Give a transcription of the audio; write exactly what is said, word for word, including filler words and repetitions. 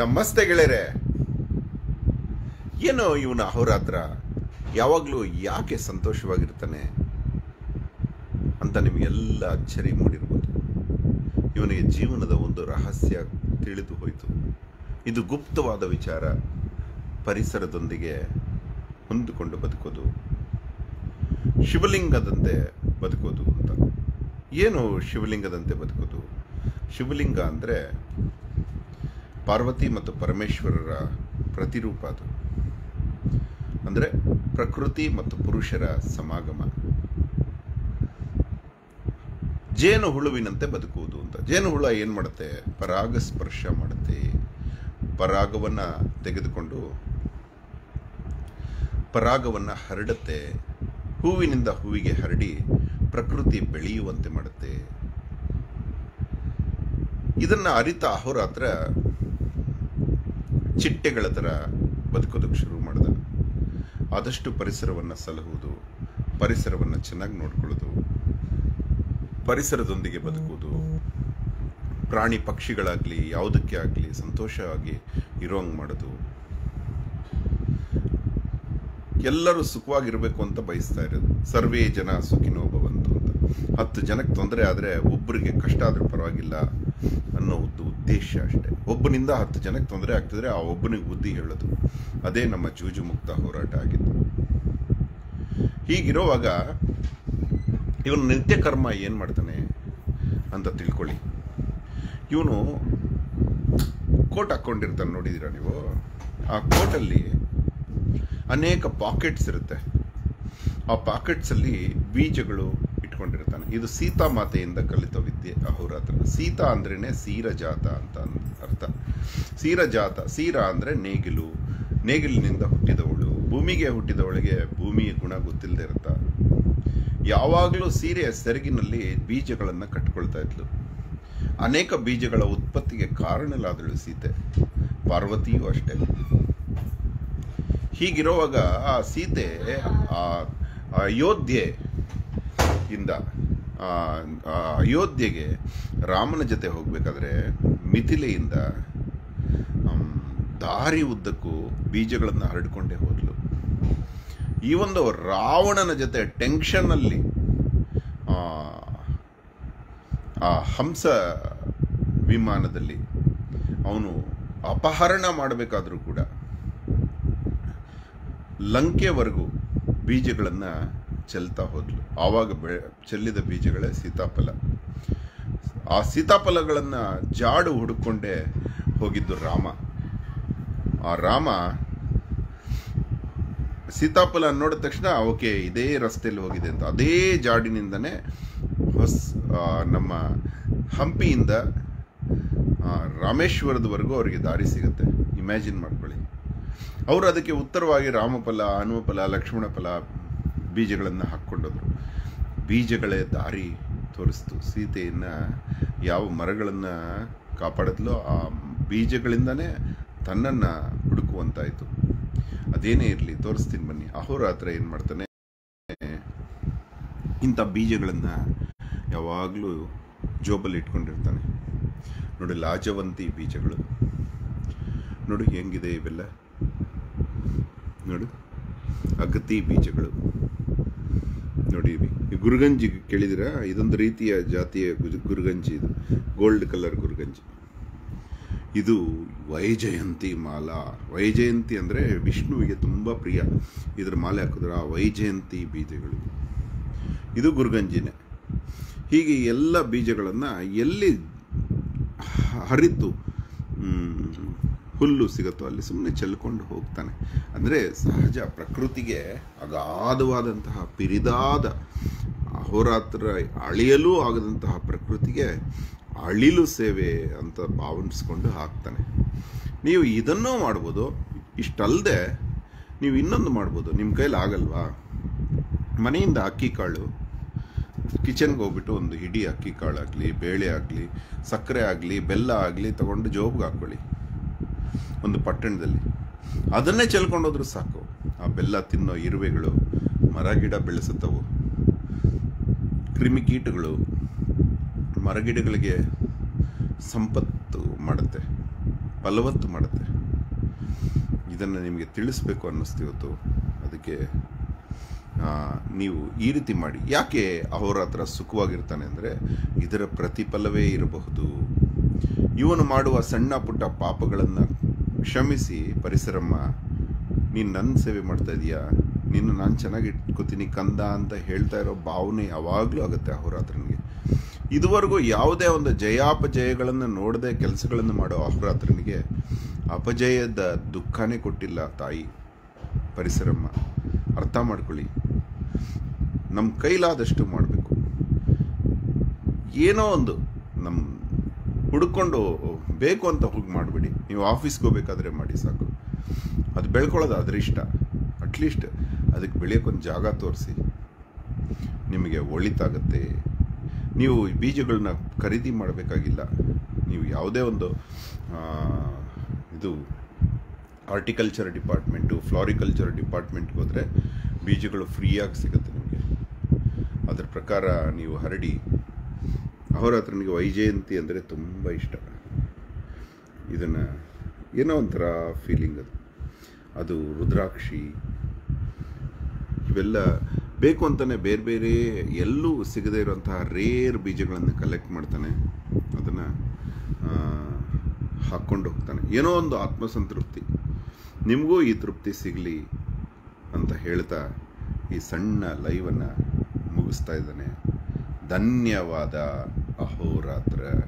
ನಮಸ್ತೆ ಗೆಳೆಯರೇ. ಏನು ಇವನ ಅಹೋರಾತ್ರ ಯಾವಾಗಲೂ ಯಾಕೆ ಸಂತೋಷವಾಗಿರ್ತಾನೆ ಅಂತ ನಿಮಗೆಲ್ಲ ಅಚ್ಚರಿ ಮೂಡಿರಬಹುದು. ಇವನಿಗೆ ಜೀವನದ ಒಂದು ರಹಸ್ಯ ತಿಳಿದು ಹೋಯಿತು. ಇದು ಗುಪ್ತವಾದ ವಿಚಾರ. ಪರಿಸರದೊಂದಿಗೆ ಹೊಂದಿಕೊಂಡು ಬದುಕೋದು, ಶಿವಲಿಂಗದಂತೆ ಬದುಕೋದು ಅಂತ. ಏನು ಶಿವಲಿಂಗದಂತೆ ಬದುಕೋದು? ಶಿವಲಿಂಗ ಅಂದರೆ ಪಾರ್ವತಿ ಮತ್ತು ಪರಮೇಶ್ವರರ ಪ್ರತಿರೂಪ. ಅದು ಅಂದರೆ ಪ್ರಕೃತಿ ಮತ್ತು ಪುರುಷರ ಸಮಾಗಮ. ಜೇನು ಹುಳುವಿನಂತೆ ಬದುಕುವುದು ಅಂತ. ಜೇನು ಹುಳ ಏನು ಮಾಡುತ್ತೆ? ಪರಾಗಸ್ಪರ್ಶ ಮಾಡುತ್ತೆ. ಪರಾಗವನ್ನು ತೆಗೆದುಕೊಂಡು ಪರಾಗವನ್ನು ಹರಡುತ್ತೆ. ಹೂವಿನಿಂದ ಹೂವಿಗೆ ಹರಡಿ ಪ್ರಕೃತಿ ಬೆಳೆಯುವಂತೆ ಮಾಡುತ್ತೆ. ಇದನ್ನು ಅರಿತ ಅಹೋರಾತ್ರ ಚಿಟ್ಟೆಗಳ ಥರ ಬದುಕೋದಕ್ಕೆ ಶುರು ಮಾಡಿದ. ಆದಷ್ಟು ಪರಿಸರವನ್ನು ಸಲಹುವುದು, ಪರಿಸರವನ್ನು ಚೆನ್ನಾಗಿ ನೋಡ್ಕೊಳ್ಳೋದು, ಪರಿಸರದೊಂದಿಗೆ ಬದುಕುವುದು, ಪ್ರಾಣಿ ಪಕ್ಷಿಗಳಾಗಲಿ ಯಾವುದಕ್ಕೆ ಆಗಲಿ ಸಂತೋಷವಾಗಿ ಇರೋಂಗೆ ಮಾಡೋದು. ಎಲ್ಲರೂ ಸುಖವಾಗಿರಬೇಕು ಅಂತ ಬಯಸ್ತಾ ಇರೋದು. ಸರ್ವೇ ಜನ ಸುಖಿನೋ ಭವಂತು ಅಂತ. ಹತ್ತು ಜನಕ್ಕೆ ತೊಂದರೆ ಆದರೆ ಒಬ್ಬರಿಗೆ ಕಷ್ಟ ಆದರೂ ಪರವಾಗಿಲ್ಲ ಅನ್ನೋ ಒಂದು ಉದ್ದೇಶ ಅಷ್ಟೇ. ಒಬ್ಬನಿಂದ ಹತ್ತು ಜನಕ್ಕೆ ತೊಂದರೆ ಆಗ್ತಿದ್ರೆ ಆ ಒಬ್ಬನಿಗೆ ಬುದ್ಧಿ ಹೇಳೋದು. ಅದೇ ನಮ್ಮ ಜೂಜು ಮುಕ್ತ ಹೋರಾಟ ಆಗಿತ್ತು. ಹೀಗಿರುವಾಗ ಇವನು ನಿತ್ಯ ಕರ್ಮ ಏನು ಮಾಡ್ತಾನೆ ಅಂತ ತಿಳ್ಕೊಳ್ಳಿ. ಇವನು ಕೋಟ್ ಹಾಕ್ಕೊಂಡಿರ್ತಾನೆ, ನೋಡಿದ್ದೀರಾ ನೀವು. ಆ ಕೋಟಲ್ಲಿ ಅನೇಕ ಪಾಕೆಟ್ಸ್ ಇರುತ್ತೆ. ಆ ಪಾಕೆಟ್ಸಲ್ಲಿ ಬೀಜಗಳು ಇಟ್ಕೊಂಡಿರ್ತಾನೆ. ಇದು ಸೀತಾ ಮಾತೆಯಿಂದ ಕಲಿತ ವಿದ್ಯೆ ಅಹೋರಾತ್ರ. ಸೀತಾ ಅಂದ್ರೇ ಸೀರಜಾತ ಅಂತ ಅರ್ಥ. ಸೀರಜಾತ, ಸೀರ ಅಂದರೆ ನೇಗಿಲು, ನೇಗಿಲಿನಿಂದ ಹುಟ್ಟಿದವಳು. ಭೂಮಿಗೆ ಹುಟ್ಟಿದವಳಿಗೆ ಭೂಮಿಯ ಗುಣ ಗೊತ್ತಿಲ್ಲದೆ ಇರುತ್ತ. ಯಾವಾಗಲೂ ಸೀರೆಯ ಸೆರಗಿನಲ್ಲಿ ಬೀಜಗಳನ್ನು ಕಟ್ಕೊಳ್ತಾ ಇದ್ಲು. ಅನೇಕ ಬೀಜಗಳ ಉತ್ಪತ್ತಿಗೆ ಕಾರಣಲಾದಳು ಸೀತೆ. ಪಾರ್ವತಿಯೂ ಅಷ್ಟೇ. ಹೀಗಿರುವಾಗ ಆ ಸೀತೆ ಆ ಅಯೋಧ್ಯೆ ಇಂದ ಅಯೋಧ್ಯೆಗೆ ರಾಮನ ಜೊತೆ ಹೋಗಬೇಕಾದ್ರೆ ಮಿಥಿಲೆಯಿಂದ ದಾರಿ ಉದ್ದಕ್ಕೂ ಬೀಜಗಳನ್ನು ಹರಡಿಕೊಂಡೇ ಹೋದಳು. ಈ ಒಂದು ರಾವಣನ ಜೊತೆ ಟೆನ್ಷನ್ನಲ್ಲಿ ಆ ಹಂಸ ವಿಮಾನದಲ್ಲಿ ಅವನು ಅಪಹರಣ ಮಾಡಬೇಕಾದ್ರೂ ಕೂಡ ಲಂಕೆವರೆಗೂ ಬೀಜಗಳನ್ನು ಚೆಲ್ತಾ ಹೋದ್ಲು. ಆವಾಗ ಬೆ ಚೆಲ್ಲಿದ ಬೀಜಗಳೇ ಸೀತಾಫಲ. ಆ ಸೀತಾಫಲಗಳನ್ನು ಜಾಡು ಹುಡುಕೊಂಡೇ ಹೋಗಿದ್ದು ರಾಮ. ಆ ರಾಮ ಸೀತಾಫಲ ನೋಡಿದ ತಕ್ಷಣ ಓಕೆ ಇದೇ ರಸ್ತೆಯಲ್ಲಿ ಹೋಗಿದೆ ಅಂತ ಅದೇ ಜಾಡಿನಿಂದನೇ ಹೊಸ ನಮ್ಮ ಹಂಪಿಯಿಂದ ರಾಮೇಶ್ವರದವರೆಗೂ ಅವರಿಗೆ ದಾರಿ ಸಿಗುತ್ತೆ. ಇಮ್ಯಾಜಿನ್ ಮಾಡ್ಕೊಳ್ಳಿ. ಅವರು ಅದಕ್ಕೆ ಉತ್ತರವಾಗಿ ರಾಮಫಲ, ಹನುಮಫಲ, ಲಕ್ಷ್ಮಣ ಫಲ ಬೀಜಗಳನ್ನು ಹಾಕ್ಕೊಂಡೋದ್ರು. ಬೀಜಗಳೇ ದಾರಿ ತೋರಿಸ್ತು. ಸೀತೆಯನ್ನು ಯಾವ ಮರಗಳನ್ನು ಕಾಪಾಡಿದ್ಲೋ ಆ ಬೀಜಗಳಿಂದನೇ ತನ್ನನ್ನು ಹುಡುಕುವಂತಾಯಿತು. ಅದೇನೇ ಇರಲಿ, ತೋರಿಸ್ತೀನಿ ಬನ್ನಿ. ಅಹೋರಾತ್ರ ಏನು ಮಾಡ್ತಾನೆ, ಇಂಥ ಬೀಜಗಳನ್ನು ಯಾವಾಗಲೂ ಜೋಬಲ್ಲಿ ಇಟ್ಕೊಂಡಿರ್ತಾನೆ. ನೋಡಿ, ಲಾಜವಂತಿ ಬೀಜಗಳು ನೋಡಿ ಹೆಂಗಿದೆ ಇವೆಲ್ಲ. ನೋಡು, ಅಗತಿ ಬೀಜಗಳು ನೋಡಿ. ಗುರುಗಂಜಿ ಕೇಳಿದಿರಾ? ಇದೊಂದು ರೀತಿಯ ಜಾತಿಯ ಗುರುಗಂಜಿ. ಇದು ಗೋಲ್ಡ್ ಕಲರ್ ಗುರುಗಂಜಿ. ಇದು ವೈಜಯಂತಿ ಮಾಲಾ. ವೈಜಯಂತಿ ಅಂದರೆ ವಿಷ್ಣುವಿಗೆ ತುಂಬ ಪ್ರಿಯ. ಇದರ ಮಾಲೆ ಹಾಕಿದ್ರೆ ಆ ವೈಜಯಂತಿ ಬೀಜಗಳು. ಇದು ಗುರುಗಂಜಿನೇ. ಹೀಗೆ ಎಲ್ಲ ಬೀಜಗಳನ್ನು ಎಲ್ಲಿ ಹರಿತು ಹುಲ್ಲು ಸಿಗುತ್ತೋ ಅಲ್ಲಿ ಸುಮ್ಮನೆ ಚೆಲ್ಕೊಂಡು ಹೋಗ್ತಾನೆ. ಅಂದರೆ ಸಹಜ ಪ್ರಕೃತಿಗೆ ಅಗಾಧವಾದಂತಹ ಪಿರಿದಾದ ಅಹೋರಾತ್ರ ಅಳಿಯಲೂ ಆಗದಂತಹ ಪ್ರಕೃತಿಗೆ ಅಳಿಲು ಸೇವೆ ಅಂತ ಭಾವಿಸ್ಕೊಂಡು ಹಾಕ್ತಾನೆ. ನೀವು ಇದನ್ನೂ ಮಾಡ್ಬೋದು. ಇಷ್ಟಲ್ಲದೆ ನೀವು ಇನ್ನೊಂದು ಮಾಡ್ಬೋದು. ನಿಮ್ಮ ಕೈಲಿ ಆಗಲ್ವಾ? ಮನೆಯಿಂದ ಅಕ್ಕಿ ಕಾಳು ಕಿಚನ್ಗೆ ಹೋಗ್ಬಿಟ್ಟು ಒಂದು ಹಿಡಿ ಅಕ್ಕಿ ಕಾಳಾಗಲಿ, ಬೇಳೆ ಆಗಲಿ, ಸಕ್ಕರೆ ಆಗಲಿ, ಬೆಲ್ಲ ಆಗಲಿ ತಗೊಂಡು ಜೋಬ್ಗೆ ಹಾಕ್ಕೊಳ್ಳಿ ಒಂದು ಪಟ್ಟಣದಲ್ಲಿ. ಅದನ್ನೇ ಚೆಲ್ಕೊಂಡೋದ್ರೂ ಸಾಕು. ಆ ಬೆಲ್ಲ ತಿನ್ನೋ ಇರುವೆಗಳು, ಮರಗಿಡ ಬೆಳೆಸುತ್ತವು, ಕ್ರಿಮಿಕೀಟಗಳು ಮರಗಿಡಗಳಿಗೆ ಸಂಪತ್ತು ಮಾಡುತ್ತೆ. ಫಲವಂತ ಮಾಡುತ್ತೆ. ಇದನ್ನು ನಿಮಗೆ ತಿಳಿಸಬೇಕು ಅನ್ನಿಸ್ತು ಇವತ್ತು. ಅದಕ್ಕೆ ನೀವು ಈ ರೀತಿ ಮಾಡಿ. ಯಾಕೆ ಅಹೋರಾತ್ರ ಸುಖವಾಗಿರ್ತಾನೆ ಅಂದರೆ ಇದರ ಪ್ರತಿಫಲವೇ ಇರಬಹುದು. ಇವನು ಮಾಡುವ ಸಣ್ಣ ಪುಟ್ಟ ಪಾಪಗಳನ್ನು ಕ್ಷಮಿಸಿ, ಪರಿಸರಮ್ಮ ನೀನು ನನ್ನ ಸೇವೆ ಮಾಡ್ತಾ ಇದೀಯಾ, ನೀನು ನಾನು ಚೆನ್ನಾಗಿ ಇಟ್ಕೋತೀನಿ ಕಂದ ಅಂತ ಹೇಳ್ತಾ ಇರೋ ಭಾವನೆ ಯಾವಾಗಲೂ ಆಗುತ್ತೆ ಅಹೋರಾತ್ರನಿಗೆ. ಇದುವರೆಗೂ ಯಾವುದೇ ಒಂದು ಜಯಾಪಜಯಗಳನ್ನು ನೋಡದೆ ಕೆಲಸಗಳನ್ನು ಮಾಡೋ ಅಹೋರಾತ್ರನಿಗೆ ಅಪಜಯದ ದುಃಖನೇ ಕೊಟ್ಟಿಲ್ಲ ತಾಯಿ ಪರಿಸರಮ್ಮ. ಅರ್ಥ ಮಾಡ್ಕೊಳ್ಳಿ, ನಮ್ಮ ಕೈಲಾದಷ್ಟು ಮಾಡಬೇಕು. ಏನೋ ಒಂದು ನಮ್ಮ ಹುಡ್ಕೊಂಡು ಬೇಕು ಅಂತ ಹೋಗಿ ಮಾಡಬೇಡಿ. ನೀವು ಆಫೀಸ್ಗೆ ಹೋಗ್ಬೇಕಾದ್ರೆ ಮಾಡಿ ಸಾಕು. ಅದು ಬೆಳ್ಕೊಳ್ಳೋದು ಅದ್ರ ಇಷ್ಟ. ಅಟ್ಲೀಸ್ಟ್ ಅದಕ್ಕೆ ಬೆಳೆಯೋಕ್ಕೊಂದು ಜಾಗ ತೋರಿಸಿ, ನಿಮಗೆ ಒಳಿತಾಗತ್ತೆ. ನೀವು ಬೀಜಗಳನ್ನ ಖರೀದಿ ಮಾಡಬೇಕಾಗಿಲ್ಲ. ನೀವು ಯಾವುದೇ ಒಂದು ಇದು ಹಾರ್ಟಿಕಲ್ಚರ್ ಡಿಪಾರ್ಟ್ಮೆಂಟು, ಫ್ಲಾರಿಕಲ್ಚರ್ ಡಿಪಾರ್ಟ್ಮೆಂಟ್ಗೆ ಹೋದರೆ ಬೀಜಗಳು ಫ್ರೀಯಾಗಿ ಸಿಗುತ್ತೆ ನಿಮಗೆ. ಅದರ ಪ್ರಕಾರ ನೀವು ಹರಡಿ. ಅಹೋರಾತ್ರನಿಗೆ ವೈಜಯಂತಿ ಅಂದರೆ ತುಂಬ ಇಷ್ಟ. ಇದನ್ನು ಏನೋ ಒಂಥರ ಫೀಲಿಂಗ್ ಅದು. ಅದು ರುದ್ರಾಕ್ಷಿ ಇವೆಲ್ಲ ಬೇಕು ಅಂತಲೇ ಬೇರೆ ಬೇರೆ ಎಲ್ಲೂ ಸಿಗದೇ ಇರುವಂತಹ ರೇರ್ ಬೀಜಗಳನ್ನು ಕಲೆಕ್ಟ್ ಮಾಡ್ತಾನೆ. ಅದನ್ನು ಹಾಕ್ಕೊಂಡು ಹೋಗ್ತಾನೆ. ಏನೋ ಒಂದು ಆತ್ಮಸಂತೃಪ್ತಿ, ನಿಮಗೂ ಈ ತೃಪ್ತಿ ಸಿಗಲಿ ಅಂತ ಹೇಳ್ತಾ ಈ ಸಣ್ಣ ಲೈವನ್ನು ಮುಗಿಸ್ತಾ ಇದ್ದಾನೆ. ಧನ್ಯವಾದ ಅಹೋರಾತ್ರ.